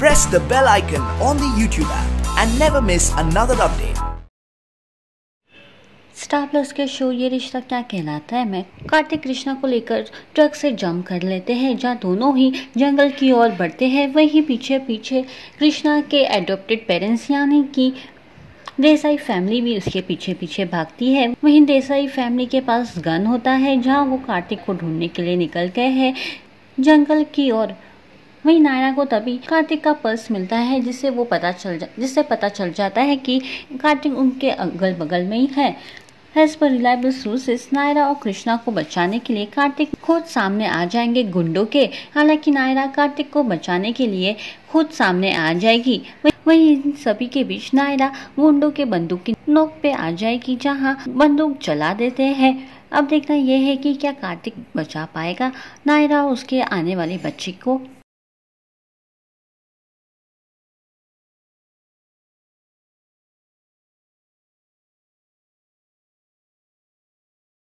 Press the bell icon on the YouTube app and never miss another update. Star plus के show ये रिश्ता क्या कहलाता है में कार्तिक कृष्णा को लेकर ट्रक से जंप कर लेते हैं, जहां दोनों ही जंगल की ओर बढ़ते हैं। वहीं पीछे पीछे कृष्णा के एडॉप्टेड पेरेंट्स यानी कि देसाई फैमिली भी उसके पीछे पीछे भागती है। वहीं देसाई फैमिली के पास गन होता है, जहाँ वो कार्तिक को ढूंढने के लिए निकल गए हैं जंगल की ओर। वहीं नायरा को तभी कार्तिक का पर्स मिलता है, जिससे पता चल जाता है कि कार्तिक उनके अगल बगल में ही है। As per reliable sources Naira और कृष्णा को बचाने के लिए कार्तिक खुद सामने आ जाएंगे गुंडों के। हालांकि नायरा कार्तिक को बचाने के लिए खुद सामने आ जाएगी। वहीं इन सभी के बीच नायरा गुंडों के बंदूक की नोक पे आ जाएगी, जहां बंदूक चला देते हैं। अब देखना यह है कि क्या कार्तिक बचा पाएगा नायरा और उसके आने वाले बच्चे को।